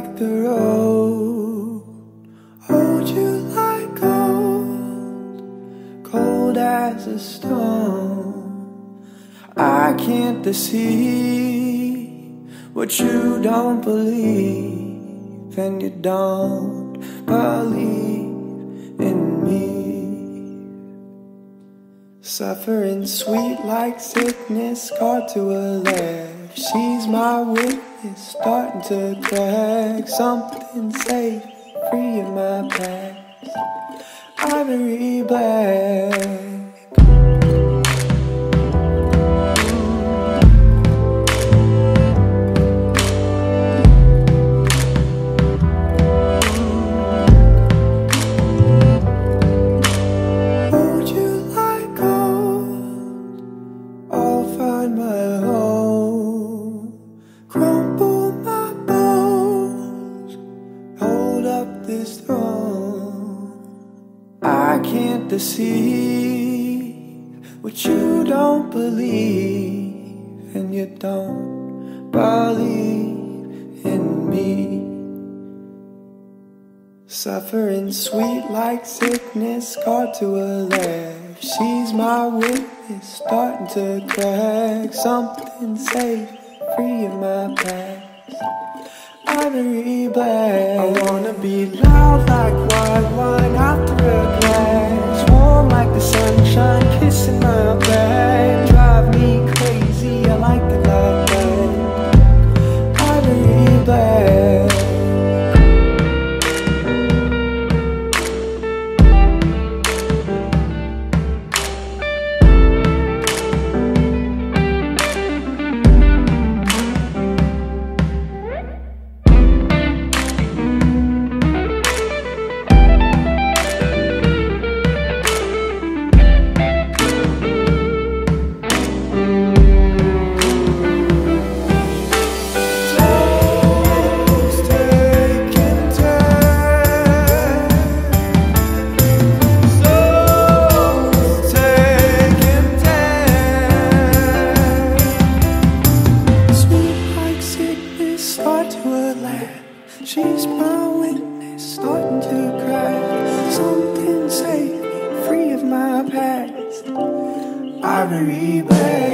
like the road, hold you like gold, cold as a stone. I can't deceive what you don't believe, and you don't believe in me. Suffering sweet like sickness, scarred to a lair. She's my witness, starting to crack. Something safe, free in my past. Ivory black. This throne, I can't deceive what you don't believe, and you don't believe in me. Suffering sweet like sickness, scarred to a lair. She's my witness, starting to crack. Something safe, free in my past. Ivory black. I wanna be loud like white wine after a glass, warm like the sunshine kissing my back. Drive me crazy, I like it like that. Ivory black. She's my witness, starting to crack. Something safe, free of my past. Ivory black.